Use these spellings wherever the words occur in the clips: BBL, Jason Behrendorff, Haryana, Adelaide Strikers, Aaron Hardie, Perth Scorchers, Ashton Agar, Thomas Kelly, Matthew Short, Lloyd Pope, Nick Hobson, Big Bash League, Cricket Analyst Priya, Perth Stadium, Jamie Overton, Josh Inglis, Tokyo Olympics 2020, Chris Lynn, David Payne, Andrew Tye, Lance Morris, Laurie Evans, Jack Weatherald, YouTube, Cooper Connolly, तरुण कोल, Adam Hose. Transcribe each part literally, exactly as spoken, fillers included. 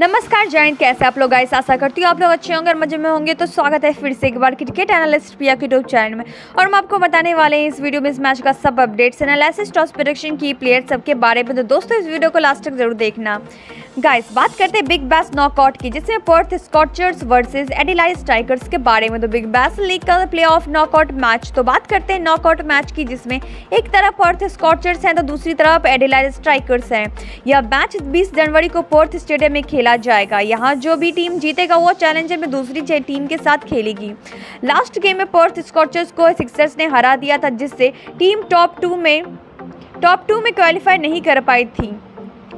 नमस्कार जॉइंट, कैसे आप लोग? आइस आशा करती हूँ आप लोग अच्छे होंगे और मजे में होंगे। तो स्वागत है फिर से एक बार क्रिकेट एनालिस्ट प्रिया के यूट्यूब चैनल में। और हम आपको बताने वाले हैं इस वीडियो में इस मैच का सब updates, analysis, toss prediction, key player सबके बारे में। तो दोस्तों इस वीडियो को लास्ट तक जरूर देखना। गाइस बात करते हैं बिग बैश नॉकआउट की, जिसमें Perth Scorchers versus Adelaide Strikers के बारे में। तो बिग बैश लीग का प्लेऑफ नॉकआउट मैच, तो बात करते हैं नॉकआउट मैच की, जिसमें एक तरफ पर्थ स्कॉचर्स हैं तो दूसरी तरफ एडिलेड स्ट्राइकर्स हैं। यह मैच बीस जनवरी को पर्थ स्टेडियम में खेला जाएगा। यहाँ जो भी टीम जीतेगा वो चैलेंजर में दूसरी टीम के साथ खेलेगी। लास्ट गेम में पर्थ स्कॉचर्स को सिक्सर्स ने हरा दिया था, जिससे टीम टॉप टू में टॉप टू में क्वालिफाई नहीं कर पाई थी।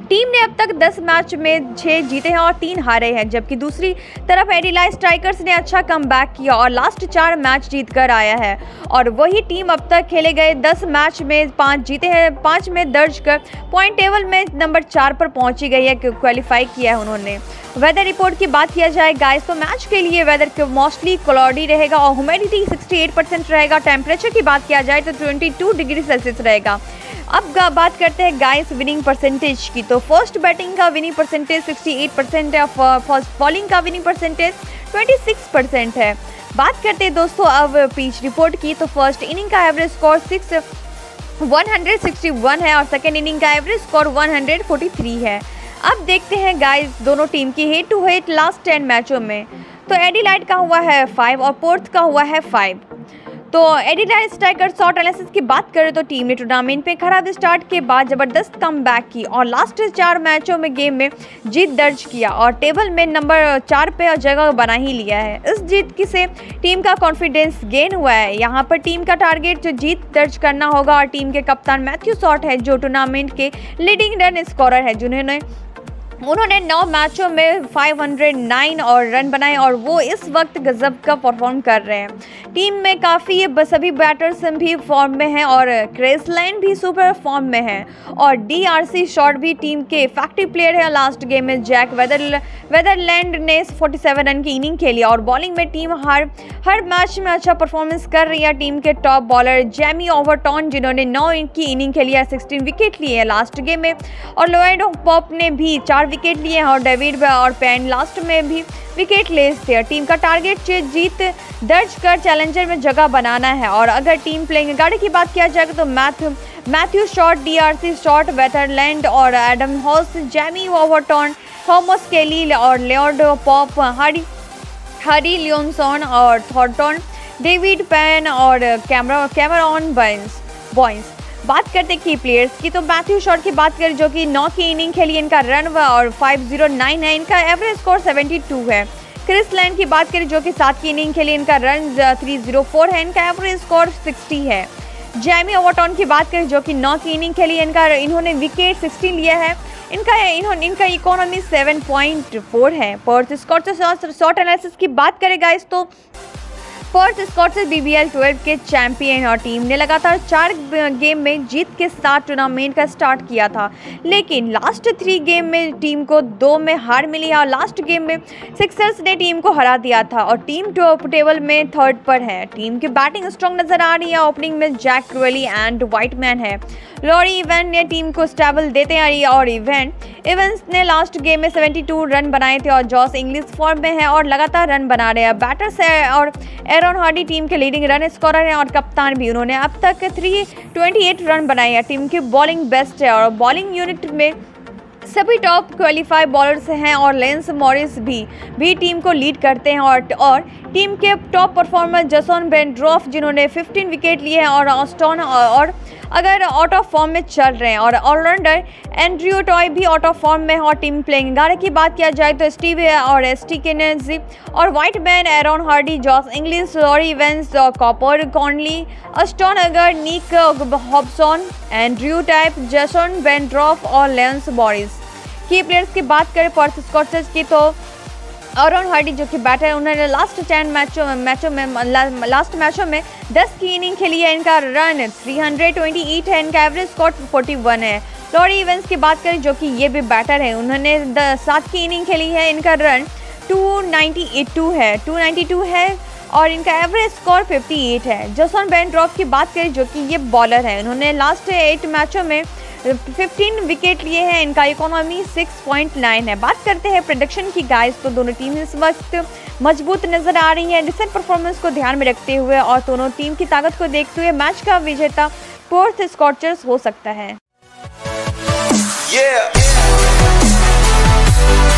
टीम ने अब तक दस मैच में छह जीते हैं और तीन हारे हैं, जबकि दूसरी तरफ एडिलेड स्ट्राइकर्स ने अच्छा कमबैक किया और लास्ट चार मैच जीत कर आया है। और वही टीम अब तक खेले गए दस मैच में पाँच जीते हैं, पाँच में दर्ज कर पॉइंट टेबल में नंबर चार पर पहुंची गई है, क्वालिफाई किया है उन्होंने। वेदर रिपोर्ट की बात किया जाए गाइस, तो मैच के लिए वेदर मोस्टली क्लॉडी रहेगा और ह्यूमिडिटी अड़सठ परसेंट रहेगा। टेम्परेचर की बात किया जाए तो बाईस डिग्री सेल्सियस रहेगा। अब बात करते हैं गाइस विनिंग परसेंटेज की, तो फर्स्ट बैटिंग का विनिंग परसेंटेज अड़सठ परसेंट है, फर्स्ट बॉलिंग का विनिंग परसेंटेज छब्बीस परसेंट है। बात करते हैं दोस्तों अब पिच रिपोर्ट की, तो फर्स्ट इनिंग का एवरेज स्कोर एक सौ इकसठ है और सेकेंड इनिंग का एवरेज स्कोर एक सौ तैंतालीस है। अब देखते हैं गाइस दोनों टीम की हेड टू हेड लास्ट दस मैचों में। तो एडिलेड का हुआ है फाइव और पोर्थ का हुआ है फाइव। तो एडिलेड स्ट्राइकर्स शॉर्ट एनालिसिस की बात करें तो टीम ने टूर्नामेंट में खराब स्टार्ट के बाद ज़बरदस्त कमबैक की और लास्ट चार मैचों में गेम में जीत दर्ज किया और टेबल में नंबर चार पे जगह बना ही लिया है। इस जीत की से टीम का कॉन्फिडेंस गेन हुआ है। यहाँ पर टीम का टारगेट जो जीत दर्ज करना होगा और टीम के कप्तान मैथ्यू शॉर्ट है, जो टूर्नामेंट के लीडिंग रन स्कोरर है, जिन्होंने उन्होंने नौ मैचों में पाँच सौ नौ और रन बनाए और वो इस वक्त गजब का परफॉर्म कर रहे हैं। टीम में काफ़ी सभी बैटर्स भी फॉर्म में हैं और क्रिस लैन भी सुपर फॉर्म में हैं और डीआरसी शॉर्ट भी टीम के इफेक्टिव प्लेयर हैं। लास्ट गेम में जैक वेदर वेदरलैंड ने सैंतालीस रन की इनिंग खेली और बॉलिंग में टीम हर हर मैच में अच्छा परफॉर्मेंस कर रही है। टीम के टॉप बॉलर जेमी ओवरटॉन, जिन्होंने नौ की इनिंग खेली है, सिक्सटीन विकेट लिए हैं लास्ट गेम में, और लॉयड पॉप ने भी चार विकेट लिए हैं और डेविड और पैन लास्ट में भी विकेट लेस थे। टीम का टारगेट जीत दर्ज कर चैलेंजर में जगह बनाना है। और अगर टीम प्लेइंग गाड़ी की बात किया जाएगा तो Matthew Matthew Short, D'Arcy Short, Weatherald और Adam Hose, Jamie Overton, Thomas Kelly और Lloyd Pope, Hardie Hardie Nielsen और थॉर्टन, डेविड पैन और कैमरा कैमरॉन बॉयस बॉयस बात करते हैं की प्लेयर्स की, तो मैथ्यू शॉर्ट की बात करें जो कि नौ की इनिंग खेली, इनका रन और पाँच सौ नौ है, इनका एवरेज स्कोर बहत्तर है। क्रिस लैन की बात करें जो कि सात की इनिंग खेली, इनका रन तीन सौ चार है, इनका एवरेज स्कोर साठ है। जेमी ओवरटॉन की बात करें जो कि नौ की इनिंग खेली, इनका इन्होंने विकेट सोलह लिया है, इनका इन्होंने इनका इकोनॉमी सात पॉइंट चार है। पर्थ स्कॉचर्स शॉर्ट एनालिसिस की बात करें गाइस, तो Perth Scorchers B B L बारह के चैंपियन और टीम ने लगातार चार गेम में जीत के साथ टूर्नामेंट का स्टार्ट किया था, लेकिन लास्ट थ्री गेम में टीम को दो में हार मिली है और लास्ट गेम में सिक्सर्स ने टीम को हरा दिया था और टीम टॉप टेबल में थर्ड पर है। टीम की बैटिंग स्ट्रॉन्ग नजर आ रही है। ओपनिंग में जैक क्रुएली एंड वाइटमैन है, लॉरी इवन ने टीम को स्टेबल देते हैं और इवन इवेंस ने लास्ट गेम में बहत्तर रन बनाए थे और जॉश इंग्लिस फॉर्म में है और लगातार रन बना रहे हैं। बैटर्स है और एरन हार्डी टीम के लीडिंग रन स्कोरर हैं और कप्तान भी, उन्होंने अब तक तीन सौ अट्ठाईस रन बनाए हैं। टीम की बॉलिंग बेस्ट है और बॉलिंग यूनिट में सभी टॉप क्वालिफाइड बॉलर्स हैं और लेंस मॉरिस भी भी टीम को लीड करते हैं। और और टीम के टॉप परफॉर्मर जेसन बेहरेंडोर्फ, जिन्होंने पंद्रह विकेट लिए हैं और ऑस्टन और अगर आउट ऑफ फॉर्म में चल रहे हैं, और ऑलराउंडर एंड्रयू टॉय भी आउट ऑफ फॉर्म में है। और टीम प्लेइंग ग्यारह की बात किया जाए तो स्टीव और एसटी केनेजी और Whiteman, Aaron Hardie, Josh Inglis, Laurie Evans, Cooper Connolly, Ashton Agar, Nick Hobson, Andrew Tye, Jason Behrendorff और लेंस मॉरिस। की प्लेयर्स की बात करें पर्थ स्कॉचर्स की, तो एरन हार्डी जो कि बैटर है, उन्होंने लास्ट टेन मैचों मैचों में ला, लास्ट मैचों में दस की इनिंग खेली है, इनका रन तीन सौ अट्ठाईस है, इनका एवरेज स्कोर इकतालीस है। लॉरी इवेंस की बात करें जो कि ये भी बैटर है, उन्होंने सात की इनिंग खेली है, इनका रन दो सौ बानवे है दो सौ बानवे है और इनका एवरेज स्कोर अट्ठावन है। जेसन बेहरेंडोर्फ की बात करें जो कि ये बॉलर है, उन्होंने लास्ट एट मैचों में फिफ्टीन विकेट लिए हैं, इनका इकोनॉमी सिक्स पॉइंट नाइन है। बात करते हैं प्रोडक्शन की गाइस, तो दोनों टीम इस वक्त मजबूत नजर आ रही है। रिसेंट परफॉर्मेंस को ध्यान में रखते हुए और दोनों टीम की ताकत को देखते हुए मैच का विजेता पर्थ स्कॉर्चर्स हो सकता है। yeah.